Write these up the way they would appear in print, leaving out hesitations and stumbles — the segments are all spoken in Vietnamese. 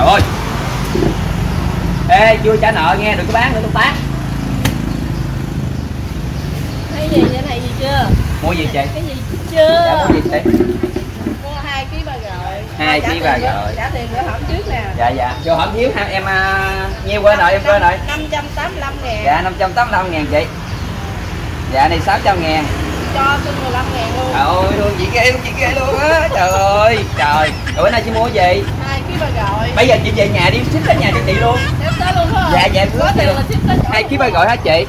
Trời ơi. Ê, chưa trả nợ nghe, đừng có bán nữa tao tát. Cái gì vậy này, gì chưa? Mua gì chị? Cái gì chưa? Dạ, mua gì chị? Mua 2 kg ba rồi. 2 kg ba rồi. Trả tiền bữa hổm trước nè. Dạ dạ. Cho hổm thiếu ha, em nhiêu quên rồi, em quên rồi. 585.000. Dạ 585.000 chị. Dạ này 600.000. Cho xin 15.000 luôn. Trời ơi, thương chị ghê luôn á. Trời ơi, trời. Rồi bữa nay chị mua gì? 2 kg ba gọi. Bây giờ chị về nhà đi, ship tới nhà cho chị luôn. Ship tới luôn hả? Dạ dạ, có tiền là ship tới. 2 kg ba gọi hả chị?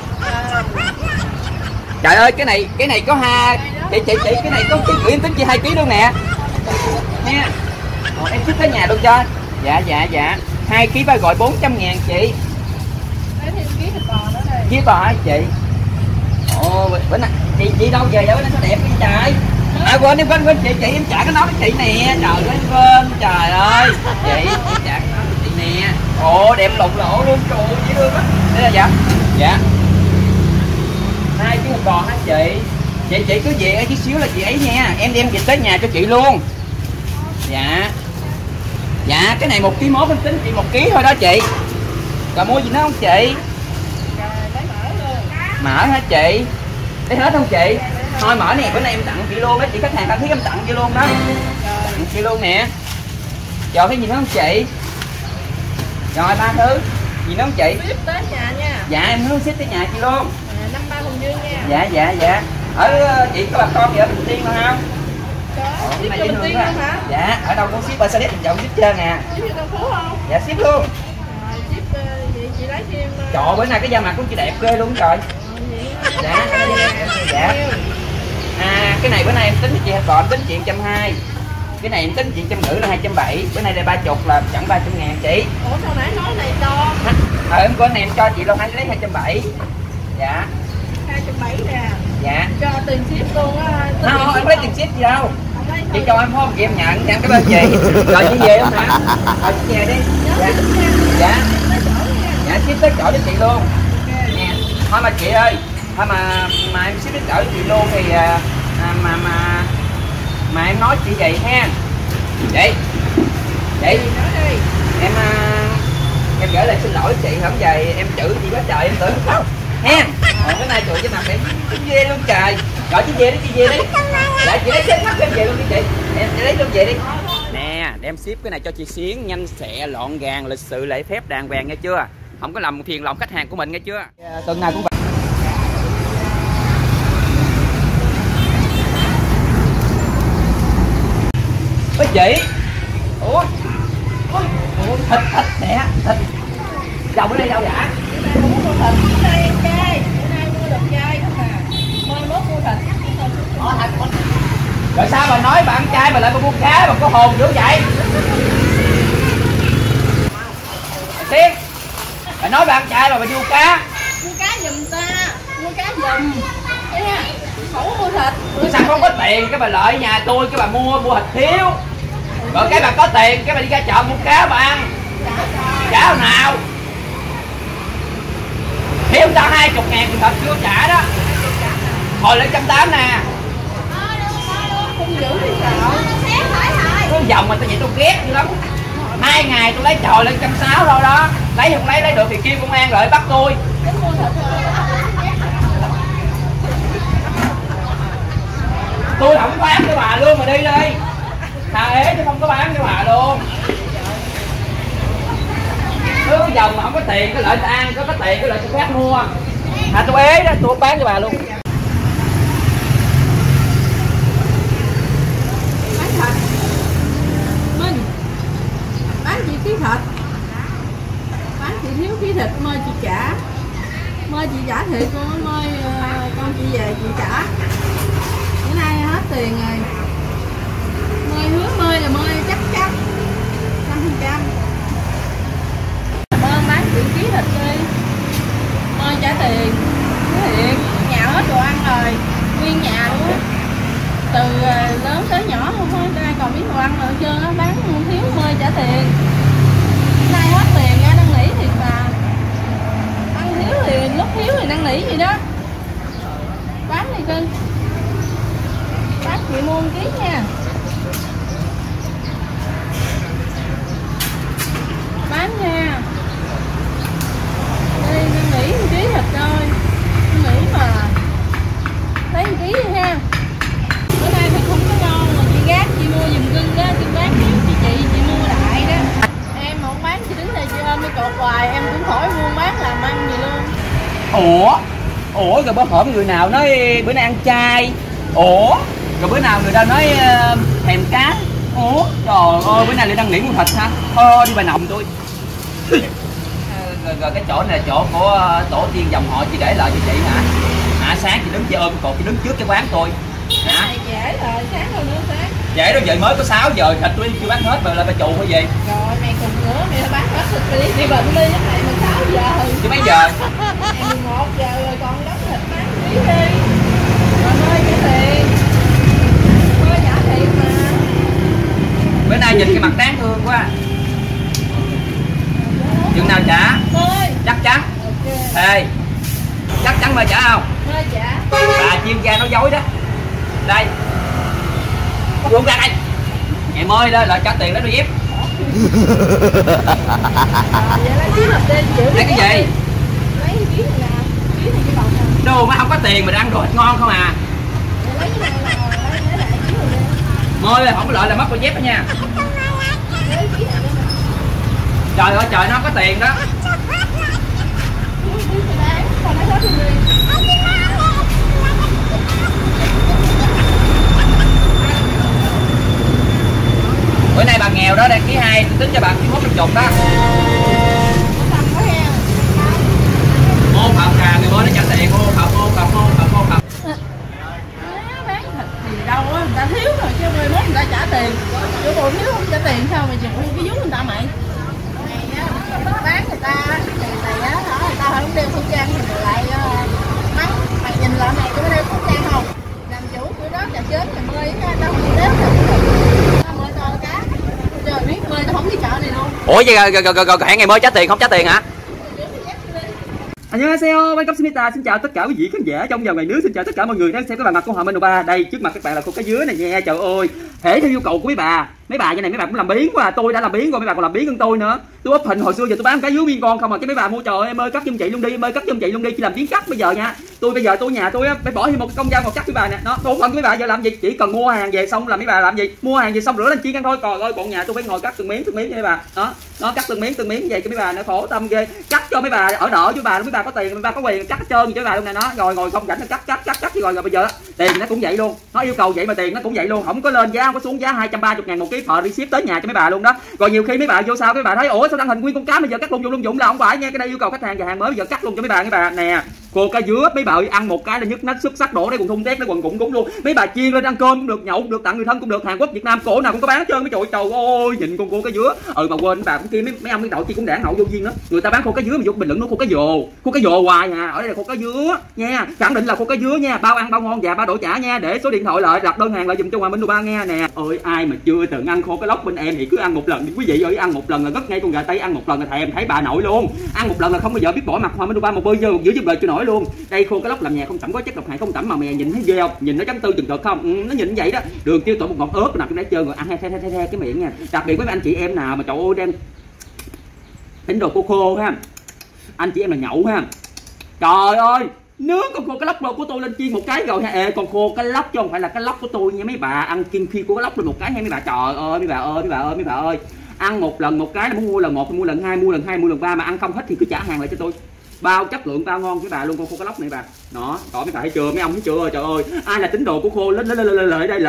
Trời ơi, cái này có ha. Chị cái này có em tính chị 2 kg luôn nè. Nha. Em ship tới nhà luôn cho. Dạ dạ dạ. 2 kg ba gọi 400.000 chị. Lấy thêm ký thịt bò nữa đây. Ký bò hả chị? Ồ, bữa nay chị đâu về vậy, bữa nay sao đẹp vậy trời? À quên, em quên chị em trả cái nón cho chị nè. Trời ơi, quên. Trời ơi. Chị em trả cái nón cho chị nè. Ồ, đẹp lộn lỗ luôn. Trời ơi, dễ thương á. Thế là dạ. Dạ. 2 kg thịt bò hả chị? Chị cứ về ở chút xíu là chị ấy nha. Em đem về tới nhà cho chị luôn. Dạ. Dạ, cái này 1,1 kg em tính chị 1 kg thôi đó chị. Còn mua gì nữa không chị? Mỡ hả chị? Lấy hết không chị? Thôi mỡ này bữa nay em tặng chị luôn đó, chị khách hàng tặng thiết em tặng chị luôn đó. Tặng chị luôn nè. Chờ thấy gì nữa không chị? Rồi 3 thứ. Gì nữa không chị? Ship tới nhà nha. Dạ em hứa ship tới nhà chị luôn. 53 Hùng Dương nha. Dạ dạ dạ. Ở chị có bà con gì ở Bình Tiên không? Có. Ship ở Bình Tiên luôn hả? Dạ, ở đâu cũng ship ở Sài Gòn mình chọn ship trơn nè. Ship ở Tân Phú không? Dạ ship luôn. Chị lấy thêm. Trời ơi, bữa nay cái da mặt của chị đẹp ghê luôn trời. Dạ, dạ. À, cái này bữa nay em tính chị còn tính chị 120. Cái này em tính chị 150 là 270. Bữa nay đây 30 là chẳng 300.000 chị. Ủa sao nãy nói này to? Ờ em có này em cho chị luôn anh lấy 270. Dạ. 270 nè. Dạ. Cho tiền ship luôn á. Không, em lấy tiền ship gì đâu. Chị cho em không kịp nhận, nhận cái bên chị. Rồi chị về không hả? Rồi chị về đi. Dạ. Dạ. Dạ ship tới chỗ cho chị luôn. Nè. Thôi mà chị ơi, thôi mà em ship tới chỗ chị luôn thì mà em nói chị vậy ha. Chị. Chị nói đi. Em gửi lời xin lỗi chị không về em chữ chị quá trời em tưởng không. Ha. Còn bữa nay tụi với mặt em dê luôn trời. Rồi chị về đi, chị về đi. Dạ chị lấy ship mắt em về luôn đi chị. Em chị lấy luôn về đi. Nè, đem ship cái này cho chị Xuyến nhanh sẽ lọn gàng lịch sự lễ phép đàng hoàng nghe chưa? Không có làm phiền lòng khách hàng của mình nghe chưa? Tuần nào cũng vậy. Ôi chị. Ủa. Ôi, thịt nè, thịt. Đâu bữa nay đâu dạ? Bữa nay mua thịt, bữa nay em cay, bữa nay mua được cay không à. Mai mốt mua thịt. Rồi sao bà nói bà ăn chay mà lại bà mua cá mà có hồn dữ vậy? Bà Tiến. Bà nói bà ăn chay mà bà mua cá. Mua cá giùm ta, mua cá giùm. Yeah. Không mua thịt. Mua sao thịt. Không có tiền cái bà lợi nhà tôi cái bà mua thịt thiếu. Rồi cái bà có tiền cái bà đi ra chợ mua cá bà ăn. Trả nào? Thiếu tao 20.000 thì thịt chưa trả đó. Hồi lên 180 nè. Không giữ đi sao? Con dòng mà tao vậy tao ghét dữ lắm. 2 ngày tôi lấy trời lên 160 thôi đó. Lấy không lấy được thì kêu công an lại bắt tôi. Tôi không bán cho bà luôn mà đi đi. Thà ế chứ không có bán cho bà luôn. Cứ cái dòng mà không có tiền cái lợi tao ăn, có tiền cái lợi tao khác mua. À tôi ế đó, tôi không bán cho bà luôn. Thịt bán chị thiếu ký thịt mời chị trả, mời chị trả thiệt con, mời con chị về chị trả, bữa nay hết tiền rồi, mời hứa mời là mời chắc 100%. Mời bán chị ký thịt đi, mời trả tiền, thiệt nhà hết đồ ăn rồi, nguyên nhà luôn, từ lớn tới nhỏ không có ai còn biết đồ ăn rồi trơn á, bán thiếu mời trả tiền. Nay hết tiền ra năn nỉ thiệt mà. Ăn thiếu thì lúc thiếu thì năn nỉ gì đó. Bán đi cưng. Bán chị mua 1 kg nha. ủa rồi bữa hổm người nào nói bữa nay ăn chay, ủa rồi bữa nào người ta nói thèm cá, ủa trời ơi bữa nay lại đang nghĩ mua thịt hả, thôi đi bà nồng tôi. Rồi cái chỗ này là chỗ của tổ tiên dòng họ chị để lại cho chị hả? À sáng chị đứng chị ôm cột chị đứng trước cái quán tôi hả? Trễ rồi, sáng rồi nữa sáng. Trễ rồi vậy mới có 6 giờ thịt tôi chưa bán hết mà lại bà trụ phải về. Rồi mày cùng nữa mày bán hết thịt đi bệnh đi với mày mà 6 giờ. Chứ mấy giờ? 11 giờ rồi còn đóng thịt bán tí đi. Còn ơi trả tiền. Có trả tiền mà. Bữa nay nhìn cái mặt đáng thương quá. Chừng nào trả? Thôi. Chắc chắn. Ê, okay. Chắc chắn mà trả không? Thôi trả. Bà chuyên gia nói dối đó. Đây. Buông ra đây. Ngày mới đó lại trả tiền đó đi ép. Lấy cái gì? Lấy miếng là miếng này cái bọc này. Đồ mà không có tiền mà ăn đồ thịt ngon không à? Lấy cái này là môi là không có lợi là mất con dép đó nha. Trời ơi trời nó không có tiền đó. Bữa nay bà nghèo đó đăng ký 2 tính cho bạn 91 đó. Ô phạm cà người mới nó trả tiền ô phạm. Bán thịt gì đâu á, người ta thiếu rồi chứ người muốn người ta trả tiền. Chứ bộ thiếu không trả tiền sao mà chịu cái vú người ta mày. Bán người ta tiền á, người ta không đeo khẩu trang thì lại mắng. Mày nhìn lại này có đeo khẩu trang không? Làm chủ của đó là chết là mơi á, đâu không đeo được. Mơi to cá. Trời biết mơi nó không đi chợ này luôn. Ủa vậy rồi hẹn ngày mới trả tiền không trả tiền hả? Annyeonghaseyo, welcome Smita. Xin chào tất cả quý vị khán giả trong và ngoài nước. Xin chào tất cả mọi người đang xem cái bàn mặt của Hòa Minh Upa. Đây trước mặt các bạn là cô cá dứa này nha. Trời ơi, hễ theo yêu cầu của mấy bà như này mấy bạn cũng làm biến quá à. Tôi đã làm biến rồi, mấy bà còn làm biến hơn tôi nữa. Tôi ốp hình hồi xưa giờ tôi bán cá dứa viên con không mà cái mấy bà mua. Trời ơi, em ơi cắt giùm chị luôn đi, em ơi cắt giùm chị luôn đi, chỉ làm tiếng cắt bây giờ nha. Tôi bây giờ tôi nhà tôi á, phải bỏ thêm một công dao một cắt với bà nè. Nó tôi phần với bà giờ làm gì, chỉ cần mua hàng về xong là mấy bà làm gì, mua hàng về xong rửa lên chiên ăn thôi. Trời ơi, bọn nhà tôi phải ngồi cắt từng miếng cho mấy bà. Đó, nó cắt từng miếng vậy cho mấy bà nó khổ tâm ghê. Cắt cho mấy bà ở nợ chứ bà mấy bà có tiền mấy bà có quyền cắt hết trơn cho bà luôn nè. Nó rồi ngồi không rảnh nó cắt rồi bây giờ tiền nó cũng vậy luôn, nó yêu cầu vậy mà tiền nó cũng vậy luôn, không có lên giá không có xuống giá. 230.000 một ký phở đi ship tới nhà cho mấy bà luôn đó. Rồi nhiều khi mấy bà vô sau mấy bà thấy ủa sao đăng hình nguyên con cá bây giờ cắt lung dụng là không phải nha. Cái đây yêu cầu khách hàng và hàng mới bây giờ cắt luôn cho mấy bà. Mấy bà nè, cô cá dứa mấy bà ơi, ăn một cái là nhức nách xúc sắc đổ đây còn thung tét nó quần cũng luôn. Mấy bà chiên lên ăn cơm cũng được, nhậu cũng được, tặng người thân cũng được. Hàn Quốc Việt Nam cổ nào cũng có bán hết trơn mấy chỗ. Trời ơi nhìn con cô cá dứa. Ừ mà quên bà cũng kia mấy ông mấy đội kia cũng đảng hậu vô duyên đó. Người ta bán cô cá dứa mà vô bình luận nó cô cá dồ hoài à. Ở đây là cô cá dứa nha, khẳng định là cô cá dứa nha, bao ăn bao ngon và bao đổi trả nha. Để số điện thoại lại đặt đơn hàng lại dùm cho Hòa Minh Upa nghe nè. Ơi ai mà chưa từng ăn khô cái lóc bên em thì cứ ăn một lần đi quý vị ơi, ăn một lần là ngất ngay con gà tây, ăn một lần là thèm thấy bà nội luôn, ăn một lần là không bao giờ biết bỏ mặt Hòa Minh Upa một bơ dơ giữ cho đời cho nổi luôn. Đây khô cái lóc làm nhà không tẩm, có chất độc hại không tẩm mà mẹ nhìn thấy ghê không, nhìn nó trắng tư chừng được không? Ừ, nó nhìn vậy đó. Đường tiêu tỏi một ngọn ớt nè, cũng đã chơi rồi ăn the cái miệng nha. Đặc biệt với anh chị em nào mà trời ơi đem tính đồ cô khô ha, anh chị em là nhậu ha. Trời ơi nướng con khô cá lóc của tôi lên chiên một cái rồi ha. Ê còn khô cá lóc chứ không phải là cá lóc của tôi nha mấy bà. Ăn kim khi của cá lóc lên một cái hay mấy bà. Trời ơi mấy bà ơi ăn một lần một cái là muốn mua lần một, mua lần hai mua lần 3 mà ăn không hết thì cứ trả hàng lại cho tôi, bao chất lượng bao ngon với bà luôn con khô cá lóc này bà. Đó tỏ mấy bà thấy chưa, mấy ông thấy chưa. Trời ơi ai là tín đồ của khô lên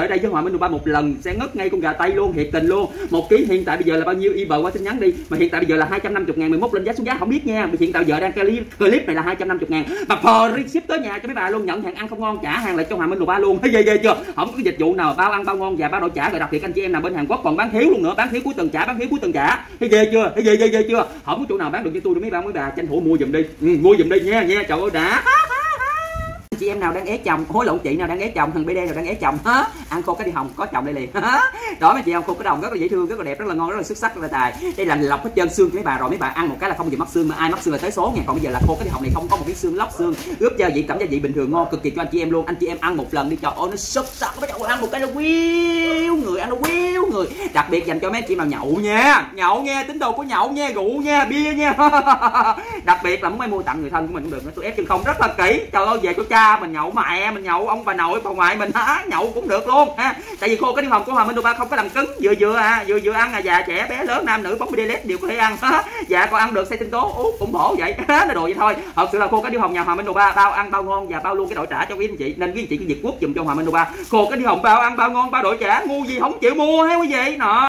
đây với Hòa Minh Upa một lần sẽ ngất ngay con gà tây luôn, thiệt tình luôn. Một ký hiện tại bây giờ là bao nhiêu, inbox qua tin nhắn đi. Mà hiện tại bây giờ là 250.000, 11 lên giá xuống giá không biết nha. Mà hiện tại giờ đang clip này là 250.000 mà phờ ship tới nhà cho mấy bà luôn, nhận hàng ăn không ngon trả hàng lại cho Hòa Minh Upa luôn. Thấy ghê chưa, không có cái dịch vụ nào bao ăn bao ngon và bao đổi trả. Rồi đặc biệt anh chị em nào bên Hàn Quốc còn bán thiếu luôn nữa, bán thiếu cuối tuần trả, bán thiếu cuối tuần trả. Thấy ghê chưa, thấy ghê chưa, không có chỗ nào bán được như tôi đâu mấy bà. Mấy bà tranh thủ mua giùm đi. Ừ, mua giùm đi nha, trời ơi đã. Chị em nào đang ế chồng, hối lộn, chị nào đang ế chồng, thằng BD nào đang ế chồng hả? Ăn khô cái đi hồng có chồng đây liền. Đó mấy chị không, khô cái đồng rất là dễ thương, rất là đẹp, rất là ngon, rất là xuất sắc, rất là tài. Đây là lọc hết trơn xương của mấy bà rồi, mấy bà ăn một cái là không gì mất xương mà ai mất xương là tới số nha. Còn bây giờ là khô cái đi hồng này không có một cái xương, lóc xương, ướp gia vị, cảm gia vị bình thường ngon cực kỳ cho anh chị em luôn. Anh chị em ăn một lần đi, trời ơi nó xuất sắc, bắt đầu ăn một cái là quýu người, ăn nó quýu người. Đặc biệt dành cho mấy chị nào nhậu nha, tín đồ của nhậu nha, rượu nha, bia nha. Đặc biệt là muốn mua tặng người thân của mình cũng được, tôi ép chân không rất là kỹ. Trời ơi về của cha mình nhậu, mẹ mình nhậu, ông bà nội bà ngoại mình hả, nhậu cũng được luôn. khôn ha. Tại vì khô cái niêm hồng của Hòa Minh Upa không có làm cứng, vừa vừa ăn, già trẻ bé lớn nam nữ bóng bì đê đều có thể ăn. Dạ con ăn được xây tinh tố uống ủng hộ vậy. Nó đồ vậy thôi. Thật sự là khô cái niêm hồng nhà Hòa Minh Upa bao ăn bao ngon và bao luôn cái đội trả cho quý anh chị, nên quý anh chị Việt Quốc dùm cho Hòa Minh Upa khô cái niêm hồng bao ăn bao ngon bao đội trả, ngu gì không chịu mua hay quý vị nọ.